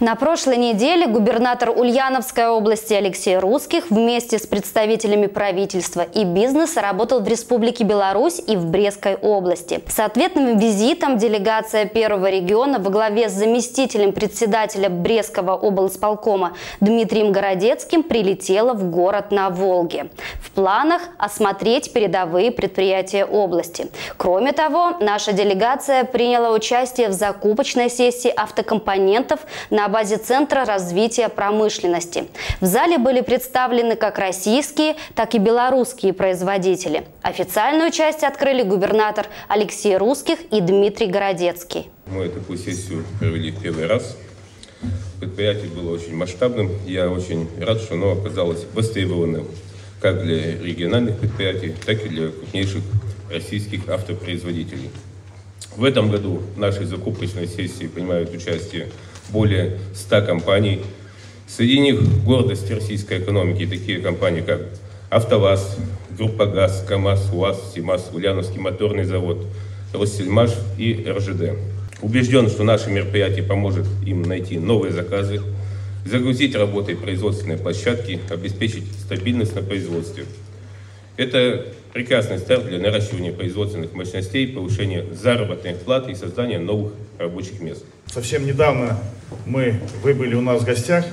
На прошлой неделе губернатор Ульяновской области Алексей Русских вместе с представителями правительства и бизнеса работал в Республике Беларусь и в Брестской области. С ответным визитом делегация первого региона во главе с заместителем председателя Брестского облсполкома Дмитрием Городецким прилетела в город на Волге. В планах осмотреть передовые предприятия области. Кроме того, наша делегация приняла участие в закупочной сессии автокомпонентов на базе Центра развития промышленности. В зале были представлены как российские, так и белорусские производители. Официальную часть открыли губернатор Алексей Русских и Дмитрий Городецкий. Мы такую сессию провели в первый раз. Предприятие было очень масштабным. Я очень рад, что оно оказалось востребованным как для региональных предприятий, так и для крупнейших российских автопроизводителей. В этом году в нашей закупочной сессии принимают участие более 100 компаний. Среди них гордость российской экономики, такие компании, как АвтоВАЗ, Группа ГАЗ, КамАЗ, УАЗ, СимАЗ, Ульяновский моторный завод, Россельмаш и РЖД. Убежден, что наше мероприятие поможет им найти новые заказы, загрузить работой производственной площадки, обеспечить стабильность на производстве. Это прекрасный старт для наращивания производственных мощностей, повышения заработной платы и создания новых рабочих мест. Совсем недавно вы были у нас в гостях,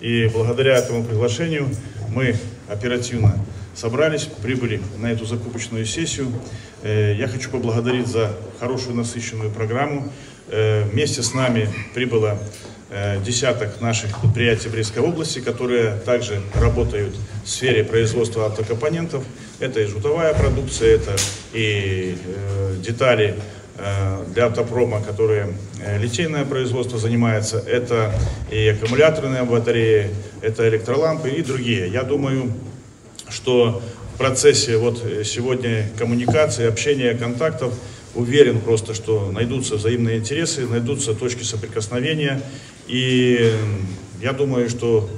и благодаря этому приглашению мы оперативно собрались, прибыли на эту закупочную сессию. Я хочу поблагодарить за хорошую насыщенную программу. Вместе с нами прибыло десяток наших предприятий Брестской области, которые также работают в сфере производства автокомпонентов. Это и жгутовая продукция, это и детали для автопрома, которые литейное производство занимается, это и аккумуляторные батареи, это электролампы и другие. Я думаю, что в процессе вот сегодня коммуникации, общения, контактов уверен просто, что найдутся взаимные интересы, найдутся точки соприкосновения. И я думаю, что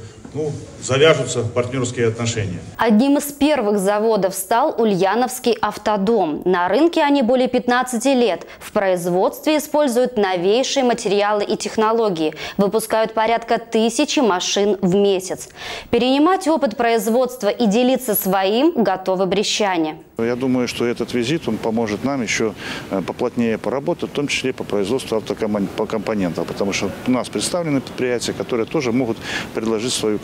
завяжутся партнерские отношения. Одним из первых заводов стал Ульяновский автодом. На рынке они более 15 лет. В производстве используют новейшие материалы и технологии. Выпускают порядка 1000 машин в месяц. Перенимать опыт производства и делиться своим готовы брестчане. Я думаю, что этот визит поможет нам еще поплотнее поработать, в том числе по производству автокомпонентов. Потому что у нас представлены предприятия, которые тоже могут предложить свою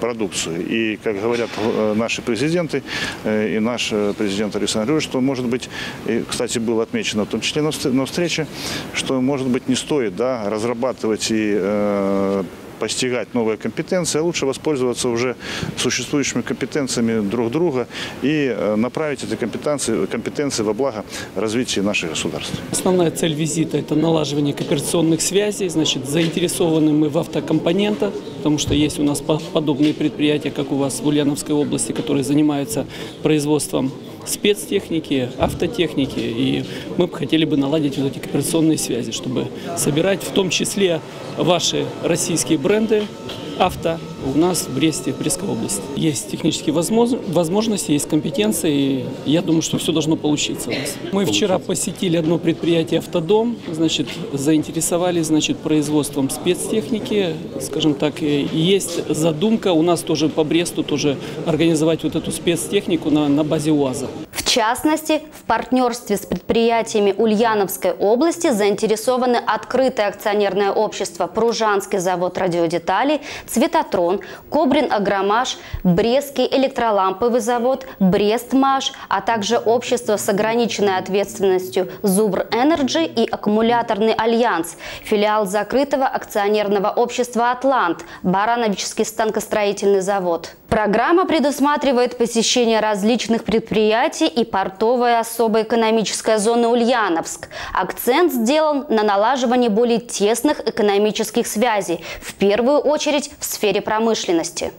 продукцию. И, как говорят наши президенты и наш президент Александр Юрьевич, что, может быть, и, кстати, было отмечено в том числе на встрече, что, может быть, не стоит разрабатывать и постигать новые компетенции, а лучше воспользоваться уже существующими компетенциями друг друга и направить эти компетенции во благо развития наших государств. Основная цель визита – это налаживание кооперационных связей. Значит, заинтересованы мы в автокомпонентах, потому что есть у нас подобные предприятия, как у вас в Ульяновской области, которые занимаются производством спецтехники, автотехники, и мы бы хотели наладить вот эти кооперационные связи, чтобы собирать в том числе ваши российские бренды авто у нас в Бресте, в Брестской области. Есть технические возможности, есть компетенции, и я думаю, что все должно получиться у нас. Мы вчера посетили одно предприятие «Автодом», значит, заинтересовались, значит, производством спецтехники, скажем так, и есть задумка у нас тоже по Бресту тоже организовать вот эту спецтехнику на базе УАЗа. В частности, в партнерстве с предприятиями Ульяновской области заинтересованы открытое акционерное общество «Пружанский завод радиодеталей», «Цветотрон», «Кобрин Агромаш», «Брестский электроламповый завод», «Брестмаш», а также общество с ограниченной ответственностью «Зубр Энерджи» и «Аккумуляторный альянс», филиал закрытого акционерного общества «Атлант», «Барановический станкостроительный завод». Программа предусматривает посещение различных предприятий и портовая особая экономическая зона Ульяновск. Акцент сделан на налаживание более тесных экономических связей, в первую очередь в сфере промышленности.